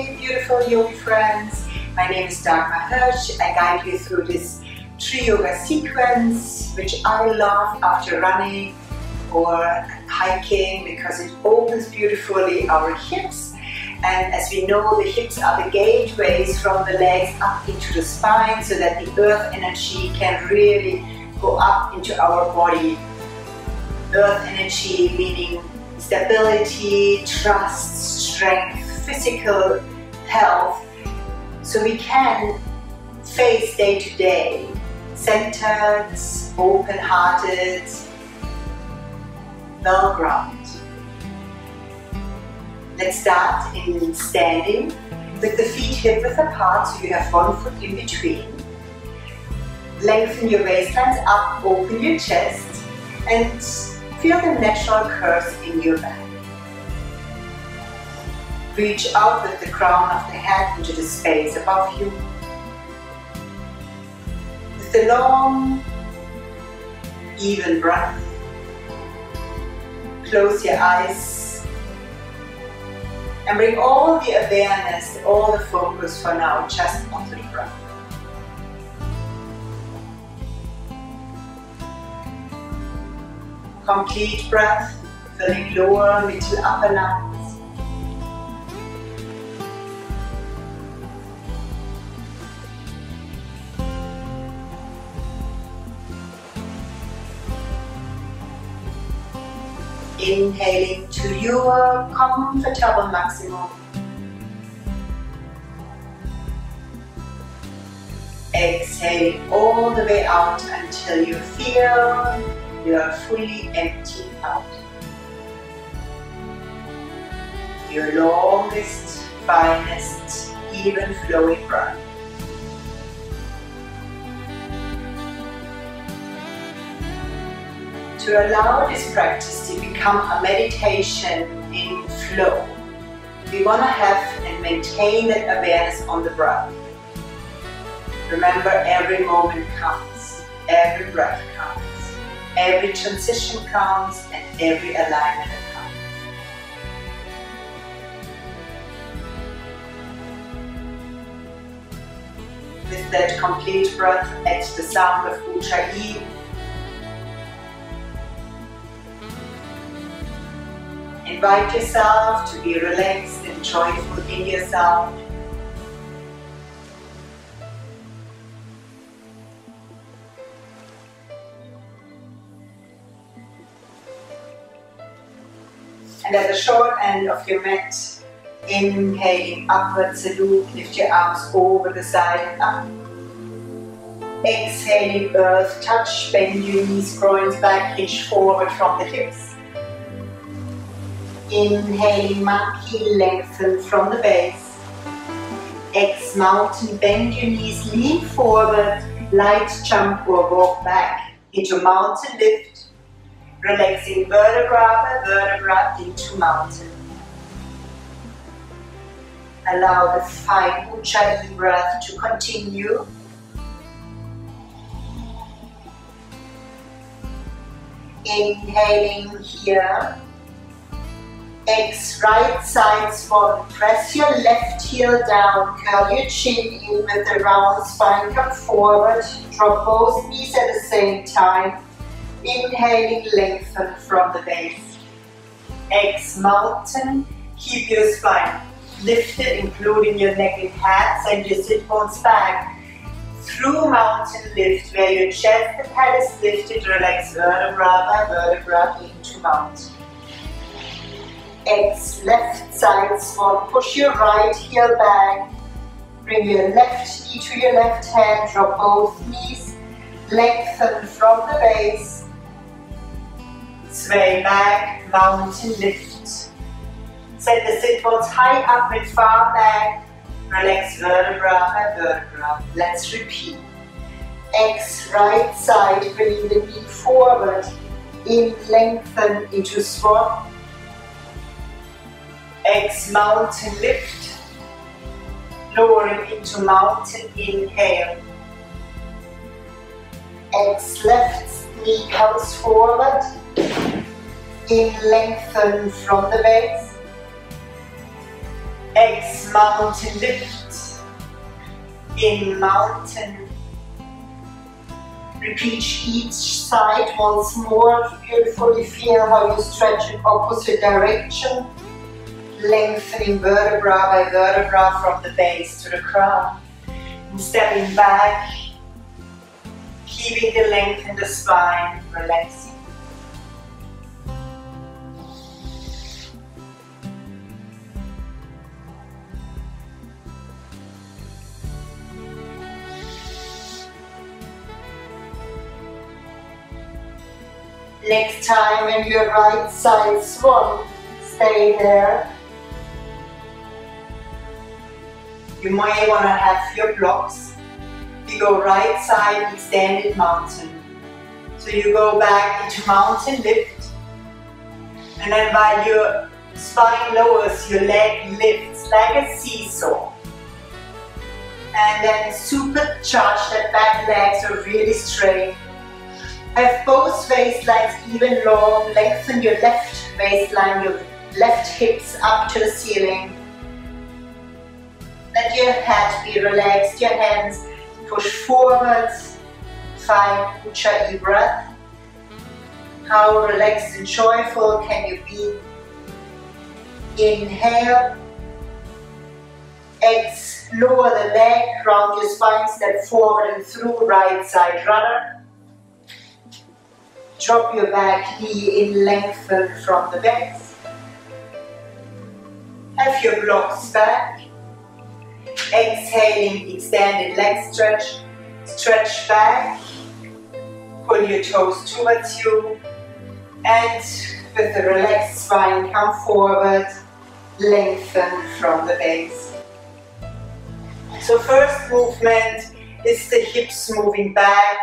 evening, beautiful yogi friends. My name is Dagmar Hirsch. I guide you through this Tri Yoga sequence, which I love after running or hiking because it opens beautifully our hips. And as we know, the hips are the gateways from the legs up into the spine so that the earth energy can really go up into our body. Earth energy meaning stability, trust, strength, physical health, so we can face day to day, centered, open-hearted, well-grounded. Let's start in standing with the feet hip-width apart, so you have one foot in between. Lengthen your waistlines up, open your chest, and feel the natural curves in your back. Reach out with the crown of the head into the space above you. With a long, even breath, close your eyes and bring all the awareness, all the focus for now just onto the breath. Complete breath, filling lower, middle, upper lungs. Inhaling to your comfortable maximum. Exhaling all the way out until you feel you are fully empty out. Your longest, finest, even flowing breath. To allow this practice to become a meditation in flow, we want to have and maintain that awareness on the breath. Remember, every moment counts, every breath counts. Every transition counts and every alignment counts. With that complete breath, add the sound of Ujjayi. Invite yourself to be relaxed and joyful in yourself. And at the short end of your mat, inhaling upward salute, lift your arms over the side and up. Exhaling earth touch, bend your knees, groins back, hinge forward from the hips. Inhaling monkey, lengthen from the base. Exhale mountain, bend your knees, lean forward, light jump or walk back into mountain lift. Relaxing vertebra by vertebra into mountain. Allow the fine Ujjayi breath to continue. Inhaling here. Exhale, right side forward. Press your left heel down. Curl your chin in with the round spine. Come forward. Drop both knees at the same time. Inhaling, lengthen from the base. Exhale, mountain. Keep your spine lifted, including your neck and head. Send your sit bones back. Through mountain lift, where your chest and head is lifted, relax vertebra by vertebra into mountain. Exhale, left side swan. Push your right heel back. Bring your left knee to your left hand. Drop both knees. Lengthen from the base. Sway back, mountain lift. Set the sit bones high up and far back. Relax vertebra by vertebra. Let's repeat. Exhale, right side, bring the knee forward. In, lengthen into swan. Exhale, mountain lift. Lowering into mountain, inhale. Exhale, left knee comes forward. In, lengthen from the base. Ex mountain lift. In mountain. Repeat each side once more. Beautifully feel how you stretch in opposite direction. Lengthening vertebra by vertebra from the base to the crown. And stepping back. Keeping the length in the spine. Relaxing. Next time when your right side swan, stay there. You may want to have your blocks. You go right side extended mountain. So you go back into mountain lift. And then while your spine lowers, your leg lifts like a seesaw. And then supercharge that back leg so really straight. Have both waistlines even long, lengthen your left waistline, your left hips up to the ceiling. Let your head be relaxed, your hands push forwards, find Mucha Ingo breath. How relaxed and joyful can you be? Inhale, exhale, lower the leg, round your spine, step forward and through, right side runner. Drop your back knee in, lengthen from the base. Have your blocks back. Exhaling, extended leg stretch. Stretch back. Pull your toes towards you. And with a relaxed spine, come forward. Lengthen from the base. So first movement is the hips moving back.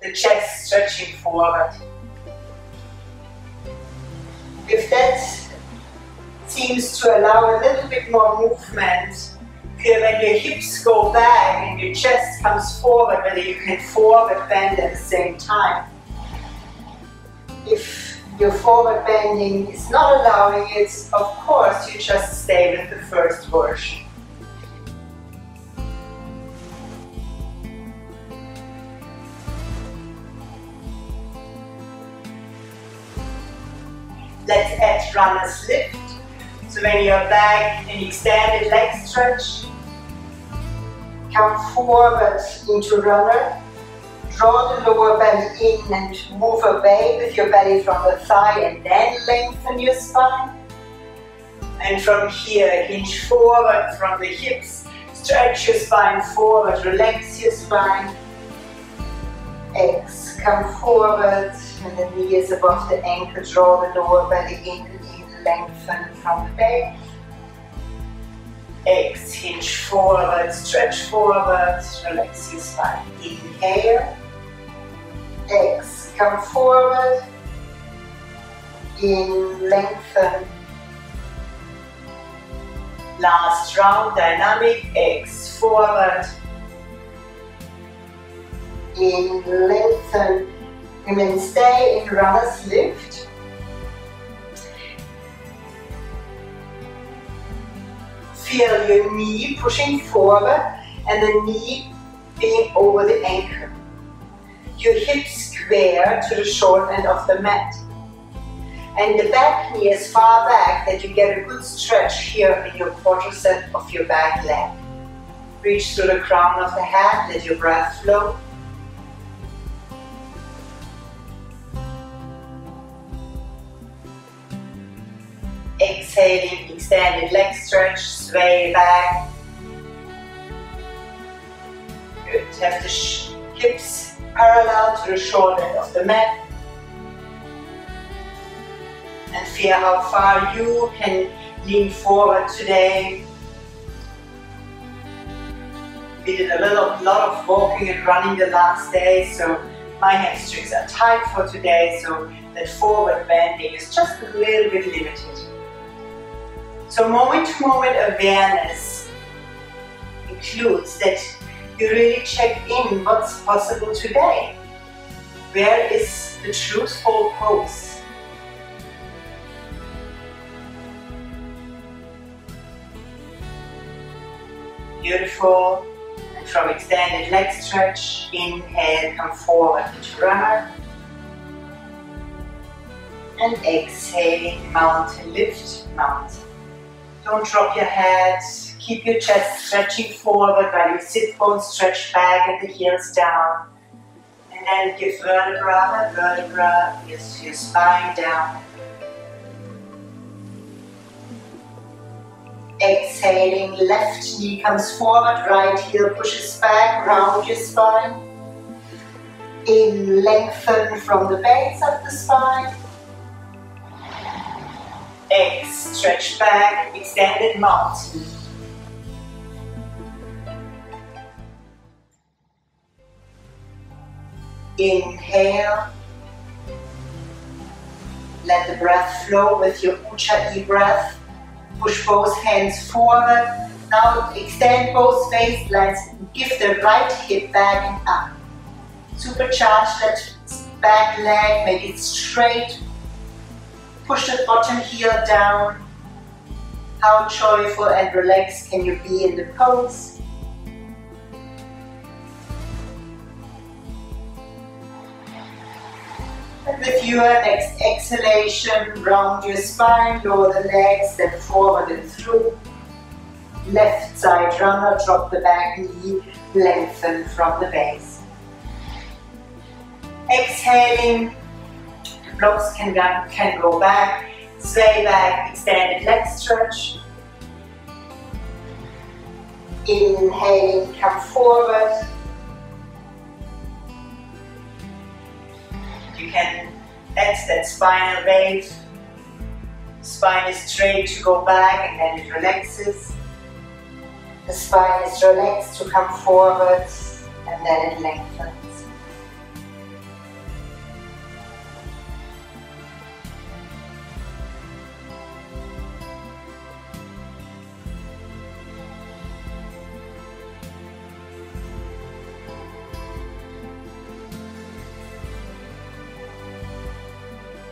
The chest stretching forward. If that seems to allow a little bit more movement, when your hips go back and your chest comes forward, whether you can forward bend at the same time. If your forward bending is not allowing it, of course you just stay with the first version. Let's add runner's lift. So when you're back in extended leg stretch, come forward into runner. Draw the lower belly in and move away with your belly from the thigh and then lengthen your spine. And from here, hinge forward from the hips. Stretch your spine forward, relax your spine. Exhale, come forward and the knee is above the ankle, draw the lower belly in, lengthen from the base. Exhale, hinge forward, stretch forward, relax your spine. Inhale, exhale, come forward, in, lengthen. Last round, dynamic, exhale, forward. In, lengthen. Women stay in runner's lift. Feel your knee pushing forward and the knee being over the ankle. Your hips square to the short end of the mat. And the back knee is far back that you get a good stretch here in your quadricep of your back leg. Reach to the crown of the head, let your breath flow. Exhaling, extended leg stretch, sway back. Good. Have the hips parallel to the short end of the mat. And feel how far you can lean forward today. We did a lot of walking and running the last day, so my hamstrings are tight for today, so that forward bending is just a little bit limited. So moment-to-moment awareness includes that you really check in what's possible today. Where is the truthful pose? beautiful. And from extended leg stretch, inhale, come forward to Chaturanga. And exhale, mountain lift, mountain. Don't drop your head, keep your chest stretching forward while your sit bones stretch back and the heels down. And then give vertebra by vertebra, your spine down. Exhaling, left knee comes forward, right heel pushes back, round your spine. In, lengthen from the base of the spine. X, stretch back, extended mountain. Inhale. Let the breath flow with your Ujjayi breath. Push both hands forward. Now extend both waistlines. Give the right hip back and up. Supercharge that back leg, make it straight. Push the bottom heel down. How joyful and relaxed can you be in the pose? And with your next exhalation, round your spine, lower the legs, step forward and through. Left side runner, drop the back knee, lengthen from the base. Exhaling. Blocks can go back, sway back, extended leg stretch. Inhaling, come forward. You can let that spinal wave, spine is straight to go back and then it relaxes. The spine is relaxed to come forward and then it lengthens.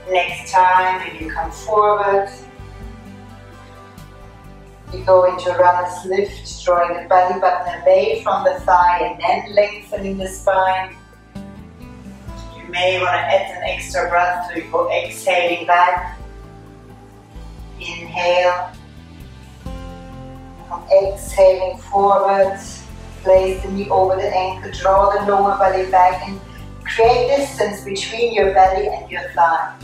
Next time when you come forward, you go into runner's lift, drawing the belly button away from the thigh and then lengthening the spine. You may want to add an extra breath, so you go exhaling back. Inhale. From exhaling forward, place the knee over the ankle, draw the lower belly back and create distance between your belly and your thigh.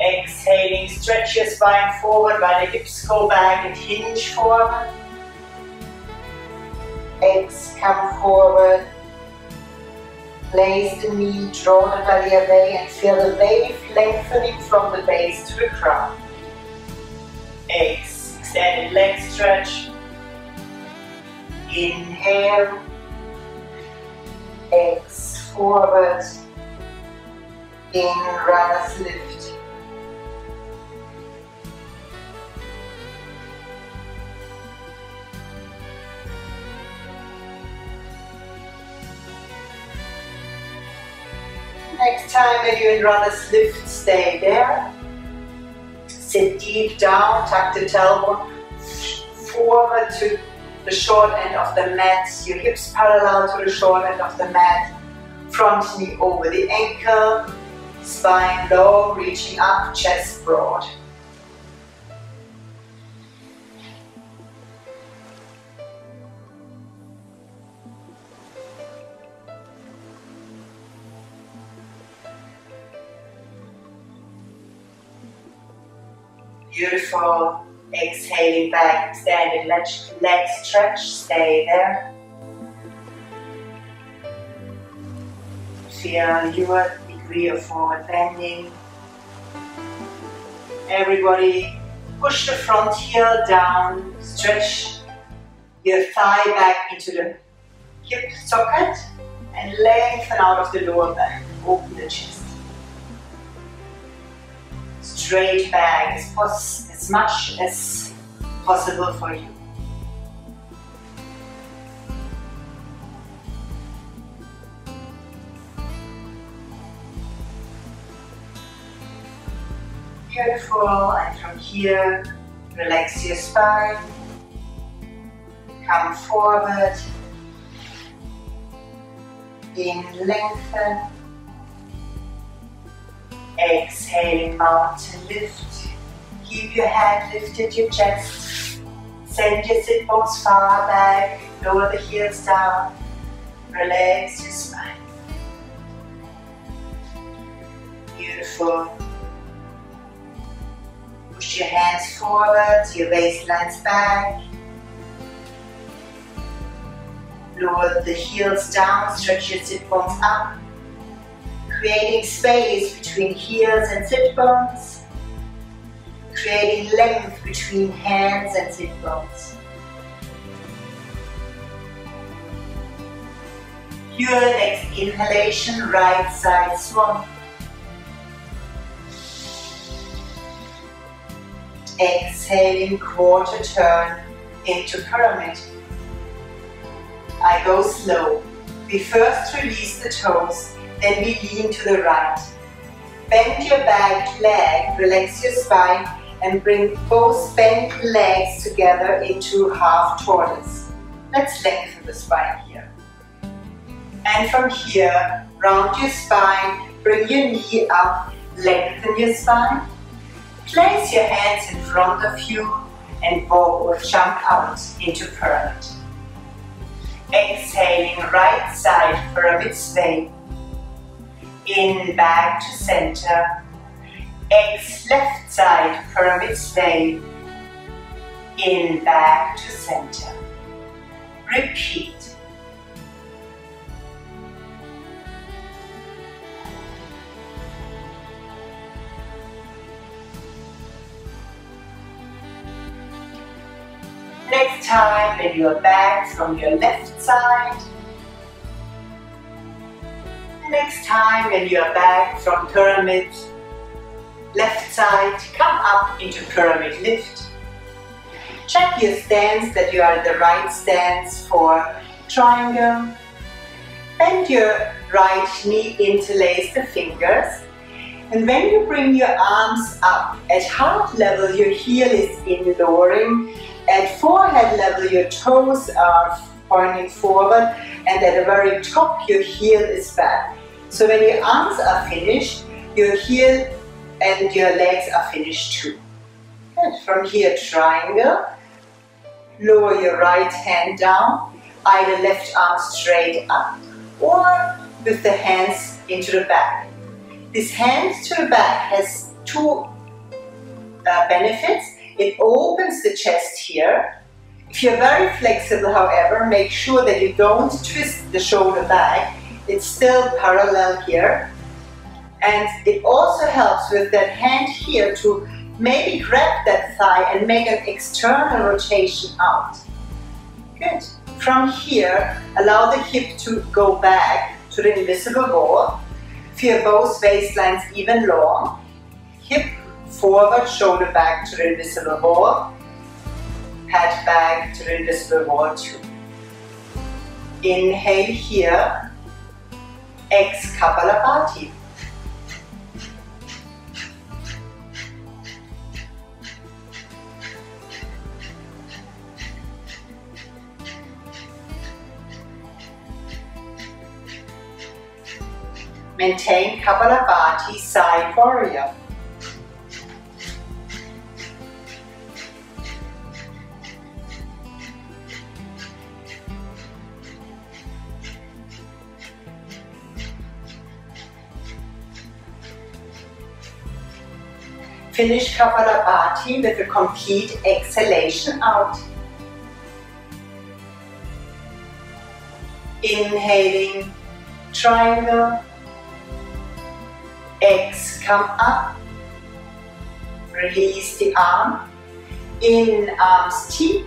Exhaling, stretch your spine forward while the hips go back and hinge forward. Exhale, come forward. Place the knee, draw the belly away and feel the wave lengthening from the base to the crown. Exhale, extended leg stretch. Inhale. Exhale, forward. In, runner's lift. Next time when you're in runner's lift, stay there. Sit deep down, tuck the tailbone forward to the short end of the mat. Your hips parallel to the short end of the mat. Front knee over the ankle. Spine low, reaching up, chest broad. Beautiful. Exhaling back, extended leg stretch, stay there. Feel your degree of forward bending. Everybody, push the front heel down, stretch your thigh back into the hip socket and lengthen out of the lower back, open the chest. Straight back as much as possible for you. Beautiful, and from here, relax your spine. Come forward. In, lengthen. Exhale, mountain lift. Keep your hand lifted, your chest. Send your sit bones far back. Lower the heels down. Relax your spine. Beautiful. Push your hands forward, your waistline's back. Lower the heels down, stretch your sit bones up. Creating space between heels and sit bones. Creating length between hands and sit bones. Your next inhalation, right side swan. Exhaling, quarter turn into pyramid. I go slow. We first release the toes, then we lean to the right. Bend your back leg, relax your spine, and bring both bent legs together into half tortoise. Let's lengthen the spine here. And from here, round your spine, bring your knee up, lengthen your spine. Place your hands in front of you and bow or jump out into pyramid. Exhaling, right side pyramid sway. In, back to center. Left side pyramid sway. In, back to center. Repeat. Next time, bend your back from your left side. Next time, bend your back from pyramid. Left side, come up into pyramid lift. Check your stance that you are in the right stance for triangle. Bend your right knee, interlace the fingers. And when you bring your arms up, at heart level, your heel is in lowering. At forehead level, your toes are pointing forward, and at the very top, your heel is back. So when your arms are finished, your heel and your legs are finished too. Good. From here, triangle. Lower your right hand down, either left arm straight up, or with the hands into the back. This hands to the back has two benefits. It opens the chest here. If you're very flexible, however, make sure that you don't twist the shoulder back. It's still parallel here. And it also helps with that hand here to maybe grab that thigh and make an external rotation out. Good. From here, allow the hip to go back to the invisible wall. Feel both waistlines even long. Hip forward, shoulder back to the invisible wall. Head back to the invisible wall too. Inhale here. Ex Kapalabhati. Maintain Kapalabhati side warrior. Finish Kapalabhati with a complete exhalation out. Inhaling, triangle. Ex, come up. Release the arm. In, arms T.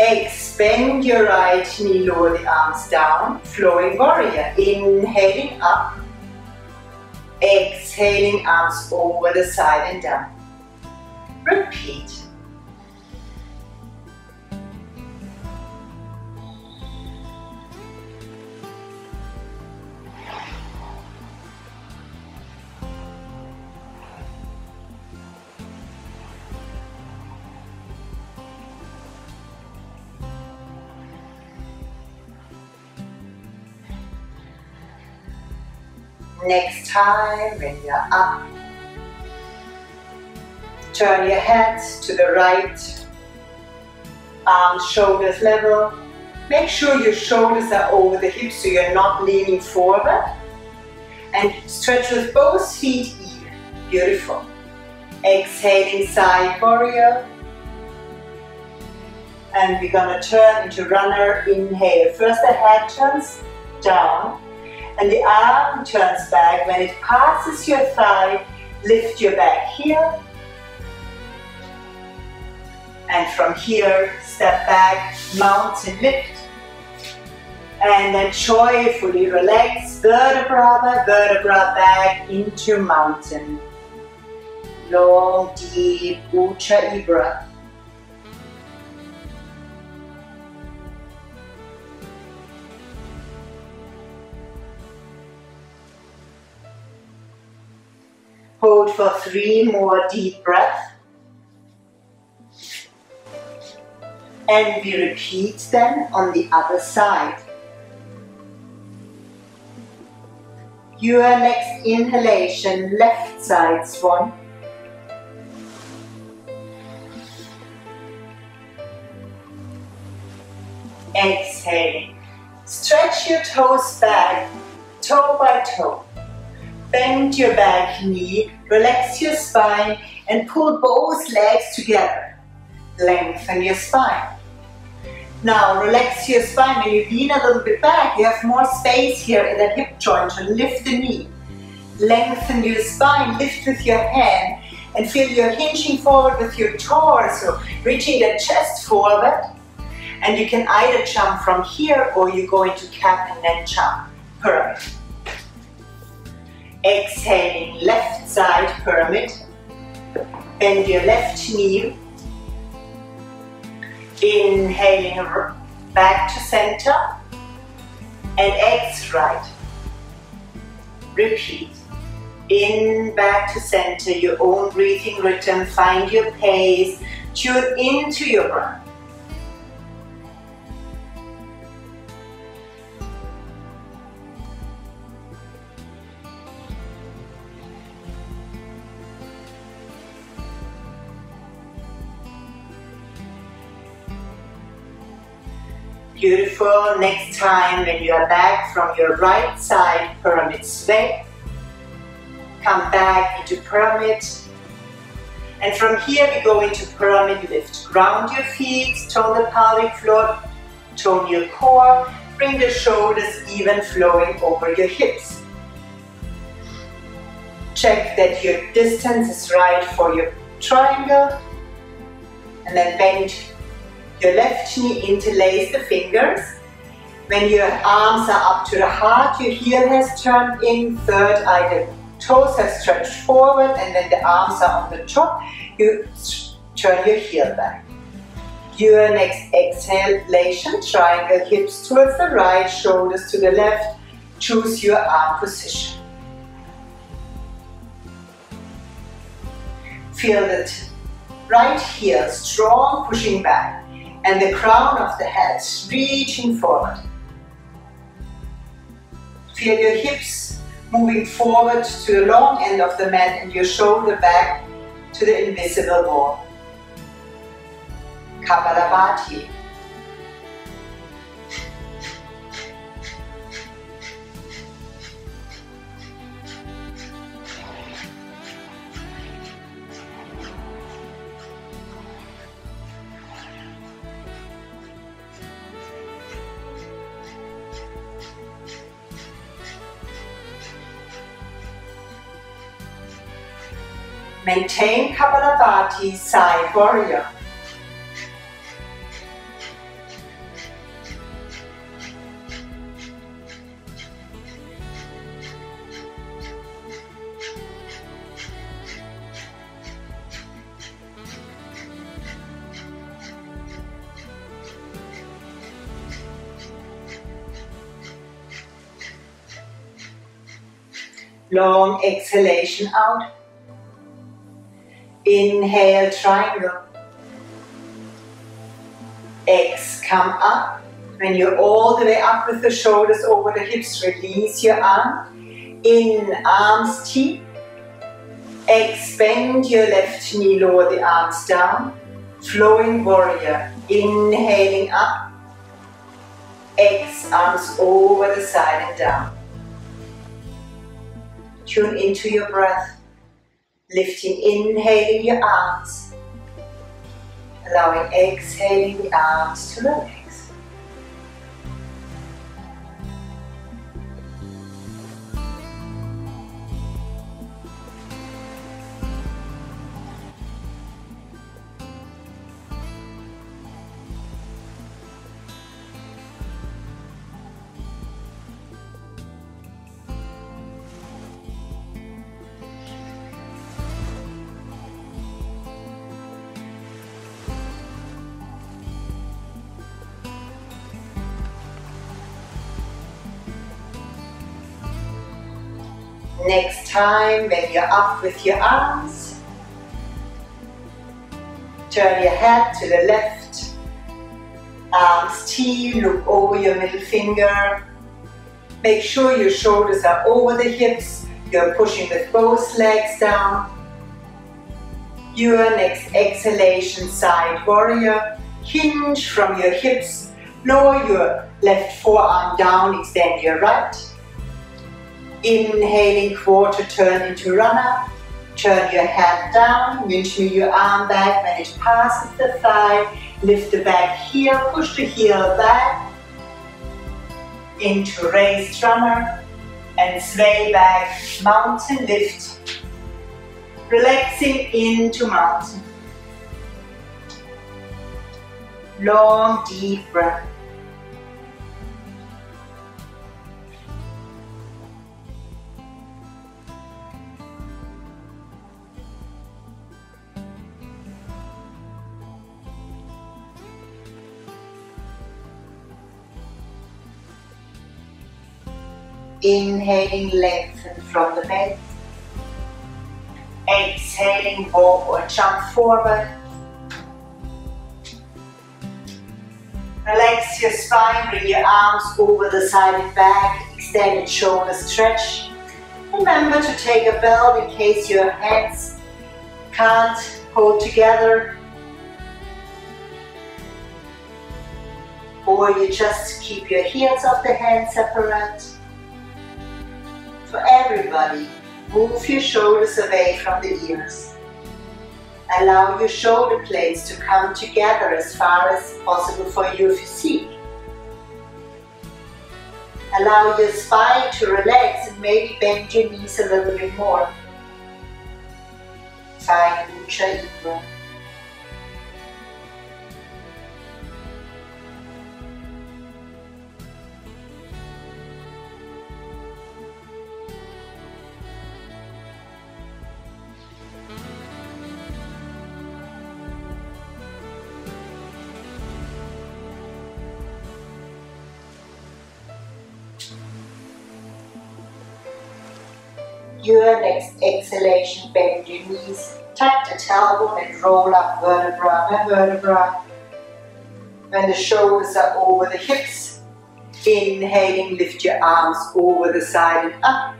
Ex, bend your right knee, lower the arms down. Flowing warrior. Inhaling up. Exhaling, arms over the side and down. Repeat. Next time when you're up, turn your head to the right, arms, shoulders level. Make sure your shoulders are over the hips so you're not leaning forward. And stretch with both feet even. Beautiful. Exhaling side warrior. And we're going to turn into runner. Inhale. First the head turns down and the arm turns back. When it passes your thigh, lift your back here. And from here, step back, mountain lift. And then joyfully relax, vertebra by vertebra back into mountain. Long, deep, Mucha Ingo breath. Hold for 3 more deep breaths. And we repeat them on the other side. Your next inhalation, left side swan. Exhaling. Stretch your toes back, toe by toe. Bend your back knee, relax your spine and pull both legs together. Lengthen your spine. Now relax your spine. When you lean a little bit back, you have more space here in that hip joint to lift the knee. Lengthen your spine, lift with your hand and feel you're hinging forward with your torso, reaching the chest forward. And you can either jump from here or you go into cat and then jump. Pyramid. Exhaling, left side pyramid. Bend your left knee. Inhaling back to center and exhale right. Repeat. In, back to center, your own breathing rhythm. Find your pace. Tune into your breath. Beautiful. Next time when you are back from your right side pyramid sway, come back into pyramid. And from here we go into pyramid lift. Ground your feet, tone the pelvic floor, tone your core, bring the shoulders even flowing over your hips. Check that your distance is right for your triangle. And then bend your left knee, interlace the fingers. When your arms are up to the heart, your heel has turned in, third eye, the toes have stretched forward, and when the arms are on the top, you turn your heel back. Your next exhalation, triangle, hips towards the right, shoulders to the left. Choose your arm position. Feel that right heel, strong pushing back. And the crown of the head reaching forward. Feel your hips moving forward to the long end of the mat and your shoulder back to the invisible wall. Kapalabhati. Maintain Kapalabhati, side warrior. Long exhalation out. Inhale, triangle. X, come up. When you're all the way up with the shoulders over the hips, release your arm. In, arms deep. Expand your left knee, lower the arms down. Flowing warrior. Inhaling up. X, arms over the side and down. Tune into your breath. Lifting, inhaling your arms. Allowing, exhaling the arms to relax. Next time, when you're up with your arms, turn your head to the left, arms T, look over your middle finger. Make sure your shoulders are over the hips, you're pushing with both legs down. Your next exhalation, side warrior, hinge from your hips, lower your left forearm down, extend your right. Inhaling, quarter turn into runner. Turn your head down, windshield your arm back when it passes the thigh. Lift the back heel, push the heel back into raised runner and sway back, mountain lift. Relaxing into mountain. Long, deep breath. Inhaling, lengthen from the mat. Exhaling, walk or jump forward. Relax your spine, bring your arms over the side and back, extended shoulder stretch. Remember to take a belt in case your hands can't hold together. Or you just keep your heels of the hands separate. For everybody, move your shoulders away from the ears. Allow your shoulder blades to come together as far as possible for your physique. Allow your spine to relax and maybe bend your knees a little bit more. Find Mucha Ingo. Your next exhalation, bend your knees, tuck the tailbone and roll up vertebra by vertebra. When the shoulders are over the hips, inhaling, lift your arms over the side and up.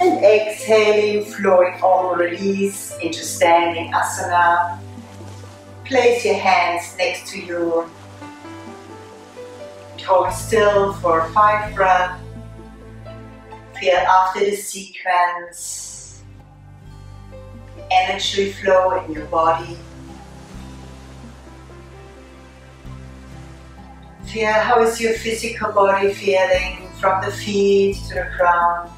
And exhaling, flowing arm release into standing asana. Place your hands next to you. Hold still for 5 breaths. Feel after this sequence energy flow in your body. Feel how is your physical body feeling from the feet to the ground.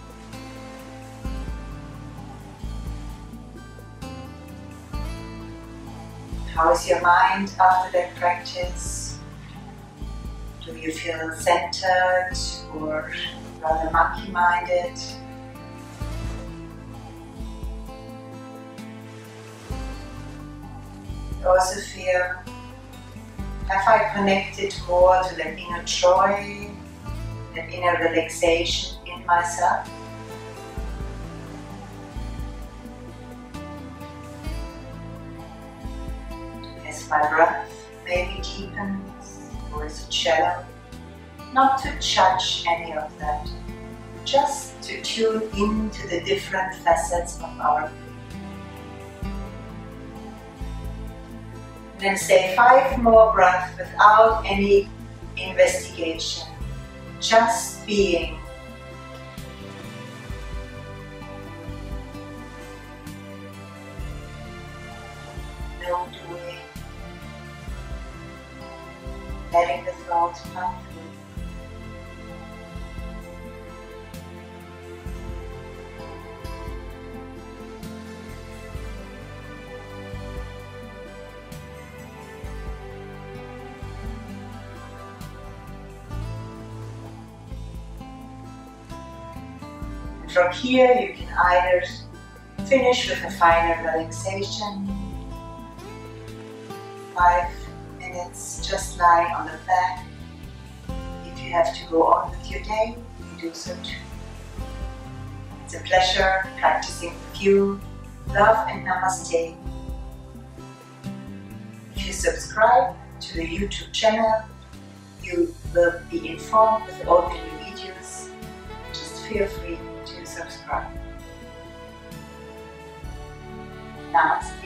How is your mind after that practice? Do you feel centered or rather monkey-minded? Also feel, have I connected more to that inner joy, that inner relaxation in myself? Has my breath maybe deepened or is it shallow? Not to judge any of that. just to tune into the different facets of our breathing. Then stay 5 more breaths without any investigation, just being. No doing, letting the thought come through. And from here, you can either finish with a final relaxation. 5 minutes just lying on the back. If you have to go on with your day, you do so too. It's a pleasure practicing with you. Love and namaste. If you subscribe to the YouTube channel, you will be informed with all the new videos. Just feel free to subscribe. Namaste.